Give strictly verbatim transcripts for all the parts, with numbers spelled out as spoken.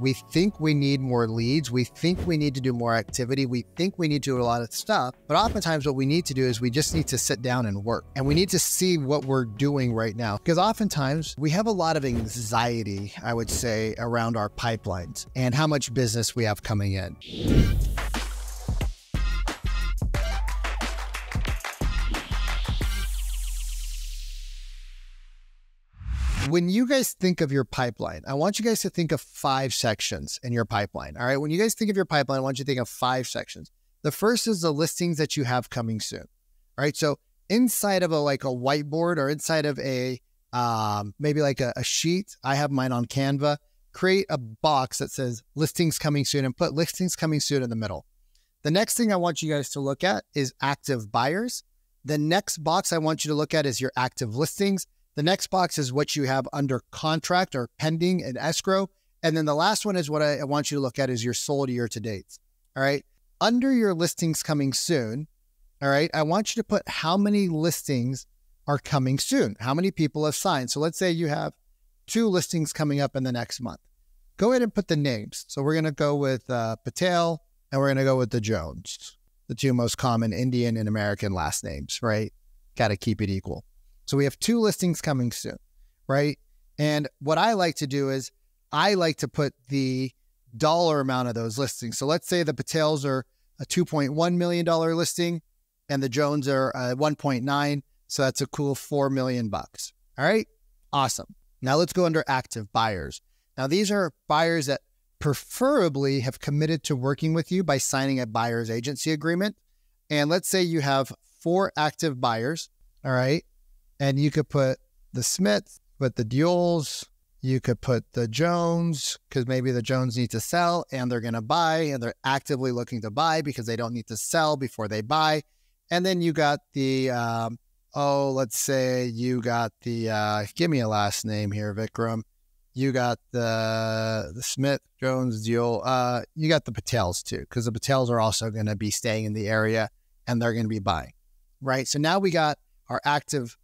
we think we need more leads, we think we need to do more activity, we think we need to do a lot of stuff, but oftentimes what we need to do is we just need to sit down and work, and we need to see what we're doing right now, because oftentimes we have a lot of anxiety, I would say, around our pipelines and how much business we have coming in. When you guys think of your pipeline, I want you guys to think of five sections in your pipeline. All right. When you guys think of your pipeline, I want you to think of five sections. The first is the listings that you have coming soon. All right. So inside of a, like a whiteboard or inside of a, um, maybe like a, a sheet, I have mine on Canva, create a box that says listings coming soon and put listings coming soon in the middle. The next thing I want you guys to look at is active buyers. The next box I want you to look at is your active listings. The next box is what you have under contract or pending and escrow. And then the last one is what I want you to look at is your sold year to dates. All right. Under your listings coming soon. All right. I want you to put how many listings are coming soon. How many people have signed? So let's say you have two listings coming up in the next month. Go ahead and put the names. So we're going to go with uh, Patel and we're going to go with the Jones, the two most common Indian and American last names, right? Got to keep it equal. So we have two listings coming soon, right? And what I like to do is I like to put the dollar amount of those listings. So let's say the Patels are a two point one million dollar listing and the Jones are one point nine. So that's a cool four million bucks. All right, awesome. Now let's go under active buyers. Now these are buyers that preferably have committed to working with you by signing a buyer's agency agreement. And let's say you have four active buyers, all right? And you could put the Smiths, put the Deols, you could put the Jones, because maybe the Jones need to sell and they're going to buy and they're actively looking to buy because they don't need to sell before they buy. And then you got the, um, oh, let's say you got the, uh, give me a last name here, Vikram. You got the, the Smith, Jones, Deol. Uh, you got the Patels too, because the Patels are also going to be staying in the area and they're going to be buying, right? So now we got our active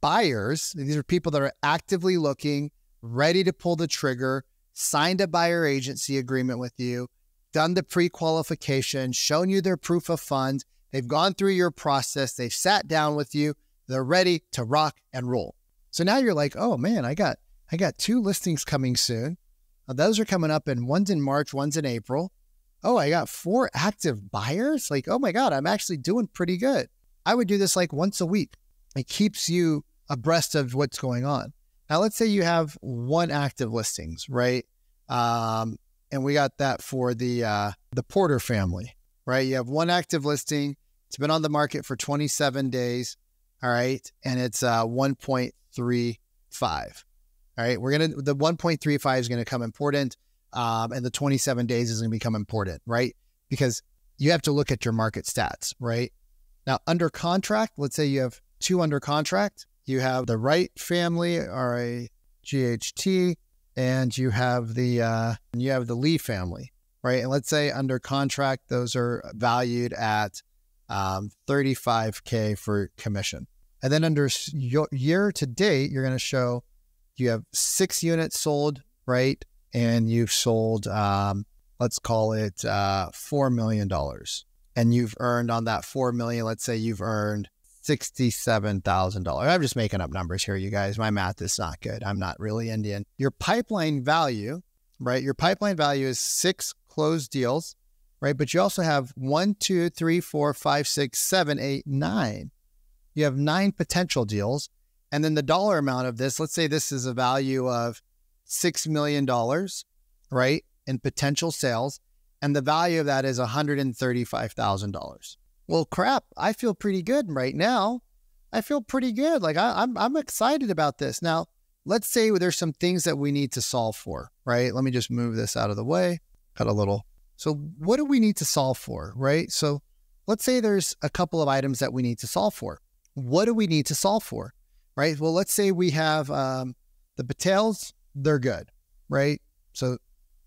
buyers. These are people that are actively looking, ready to pull the trigger, signed a buyer agency agreement with you, done the pre-qualification, shown you their proof of funds. They've gone through your process. They've sat down with you. They're ready to rock and roll. So now you're like, oh man, I got, I got two listings coming soon. Now those are coming up, and one's in March, one's in April. Oh, I got four active buyers. Like, oh my God, I'm actually doing pretty good. I would do this like once a week. It keeps you abreast of what's going on. Now, let's say you have one active listings, right? Um, and we got that for the, uh, the Porter family, right? You have one active listing. It's been on the market for twenty-seven days. All right. And it's uh, one point three five. All right. We're going to, the one point three five is going to come important. Um, and the twenty-seven days is going to become important, right? Because you have to look at your market stats, right? Now, under contract, let's say you have two under contract. You have the Wright family, R I G H T, and you have the uh, and you have the Lee family, right? And let's say under contract, those are valued at um, thirty-five K for commission. And then under your year to date, you're going to show you have six units sold, right? And you've sold, um, let's call it uh, four million dollars, and you've earned on that four million. Let's say you've earned sixty-seven thousand dollars. I'm just making up numbers here, you guys. My math is not good. I'm not really Indian. Your pipeline value, right? Your pipeline value is six closed deals, right? But you also have one, two, three, four, five, six, seven, eight, nine. You have nine potential deals. And then the dollar amount of this, let's say this is a value of six million dollars, right? In potential sales. And the value of that is one hundred thirty-five thousand dollars. Well, crap, I feel pretty good right now. I feel pretty good. Like I, I'm, I'm excited about this. Now, let's say there's some things that we need to solve for, right? Let me just move this out of the way, cut a little. So what do we need to solve for, right? So let's say there's a couple of items that we need to solve for. What do we need to solve for, right? Well, let's say we have um, the Patels, they're good, right? So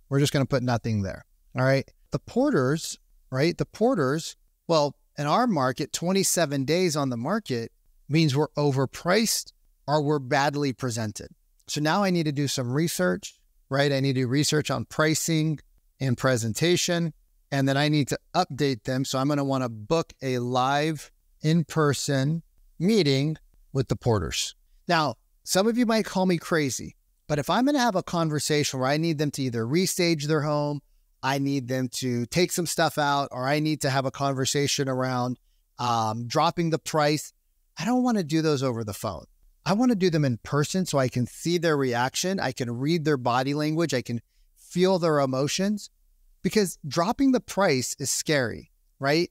we're just going to put nothing there, all right? The Porters, right? The Porters, well, in our market, twenty-seven days on the market means we're overpriced or we're badly presented. So now I need to do some research, right? I need to do research on pricing and presentation, and then I need to update them. So I'm going to want to book a live in-person meeting with the porters. Now, some of you might call me crazy, but if I'm going to have a conversation where I need them to either restage their home, I need them to take some stuff out, or I need to have a conversation around um, dropping the price, I don't want to do those over the phone. I want to do them in person so I can see their reaction. I can read their body language. I can feel their emotions, because dropping the price is scary, right?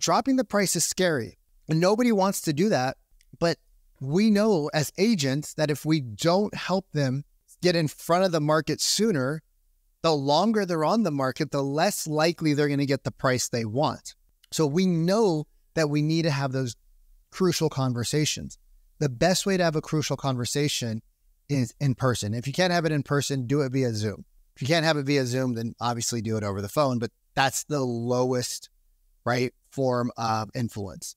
Dropping the price is scary, and nobody wants to do that. But we know as agents that if we don't help them get in front of the market sooner, the longer they're on the market, the less likely they're going to get the price they want. So we know that we need to have those crucial conversations. The best way to have a crucial conversation is in person. If you can't have it in person, do it via Zoom. If you can't have it via Zoom, then obviously do it over the phone, but that's the lowest, right, form of influence.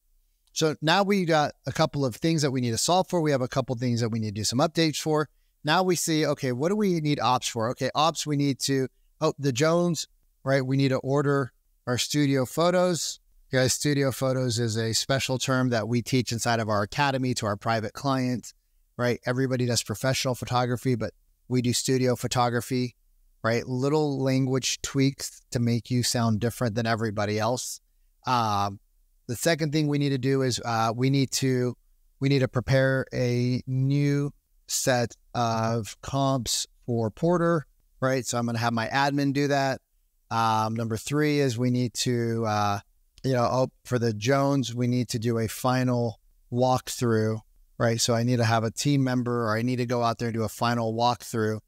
So now we got a couple of things that we need to solve for. We have a couple of things that we need to do some updates for. Now we see, okay, what do we need ops for? Okay, ops, we need to, oh, the Jones, right? We need to order our studio photos. You guys, studio photos is a special term that we teach inside of our academy to our private clients, right? Everybody does professional photography, but we do studio photography, right? Little language tweaks to make you sound different than everybody else. Um, the second thing we need to do is uh, we need to, we need to prepare a new set of comps for Porter, right? So I'm going to have my admin do that. Um, number three is we need to, uh, you know, oh, for the Jones, we need to do a final walkthrough, right? So I need to have a team member, or I need to go out there and do a final walkthrough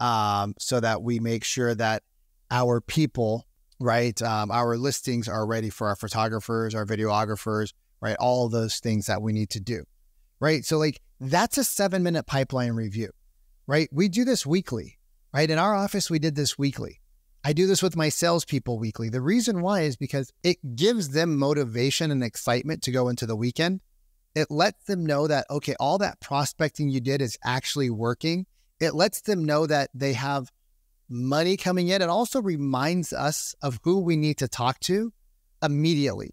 um, so that we make sure that our people, right, um, our listings are ready for our photographers, our videographers, right? All those things that we need to do, right? So like, that's a seven minute pipeline review, right? We do this weekly, right? In our office, we did this weekly. I do this with my salespeople weekly. The reason why is because it gives them motivation and excitement to go into the weekend. It lets them know that, okay, all that prospecting you did is actually working. It lets them know that they have money coming in. It also reminds us of who we need to talk to immediately.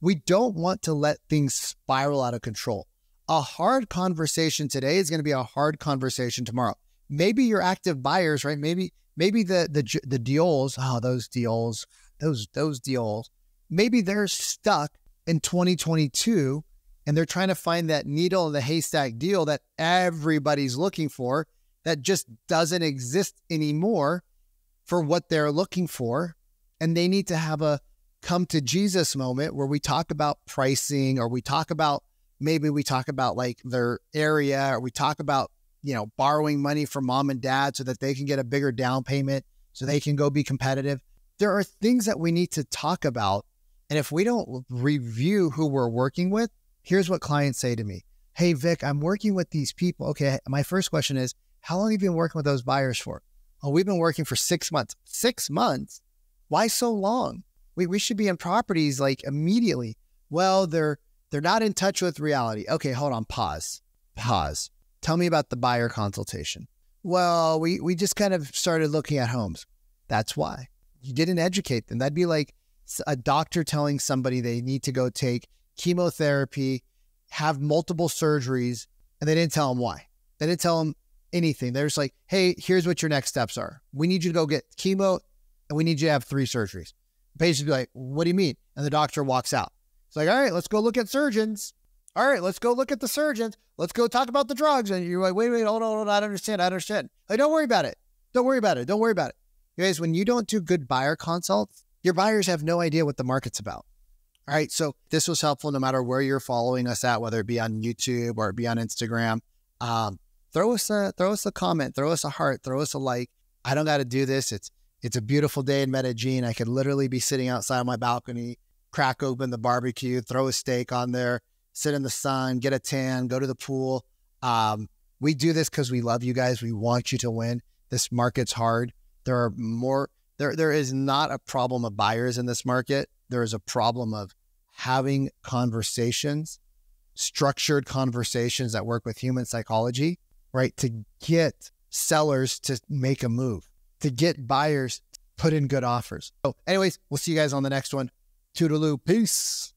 We don't want to let things spiral out of control. A hard conversation today is going to be a hard conversation tomorrow. Maybe your active buyers, right? Maybe, maybe the, the, the Deols, oh, those Deols, those, those Deols, maybe they're stuck in twenty twenty-two and they're trying to find that needle in the haystack deal that everybody's looking for that just doesn't exist anymore for what they're looking for. And they need to have a come to Jesus moment where we talk about pricing, or we talk about, maybe we talk about like their area, or we talk about, you know, borrowing money from mom and dad so that they can get a bigger down payment so they can go be competitive. There are things that we need to talk about. And if we don't review who we're working with, here's what clients say to me. Hey, Vic, I'm working with these people. Okay. My first question is, how long have you been working with those buyers for? Oh, we've been working for six months. Six months? Why so long? We, we should be in properties like immediately. Well, they're They're not in touch with reality. Okay, hold on, pause, pause. Tell me about the buyer consultation. Well, we, we just kind of started looking at homes. That's why. You didn't educate them. That'd be like a doctor telling somebody they need to go take chemotherapy, have multiple surgeries, and they didn't tell them why. They didn't tell them anything. They're just like, hey, here's what your next steps are. We need you to go get chemo, and we need you to have three surgeries. The patient would be like, what do you mean? And the doctor walks out. It's like, all right, let's go look at surgeons. All right, let's go look at the surgeons. Let's go talk about the drugs. And you're like, wait, wait, hold on, hold on. I don't understand. I don't understand. Like, don't worry about it. Don't worry about it. Don't worry about it. You guys, when you don't do good buyer consults, your buyers have no idea what the market's about. All right, so this was helpful no matter where you're following us at, whether it be on YouTube or it be on Instagram. Um, throw us a throw us a comment. Throw us a heart. Throw us a like. I don't got to do this. It's it's a beautiful day in Medellin. I could literally be sitting outside on my balcony, crack open the barbecue, throw a steak on there, sit in the sun, get a tan, go to the pool. Um, we do this because we love you guys. We want you to win. This market's hard. There are more, there, there is not a problem of buyers in this market. There is a problem of having conversations, structured conversations that work with human psychology, right? To get sellers to make a move, to get buyers to put in good offers. So anyways, we'll see you guys on the next one. Toodaloo. Peace.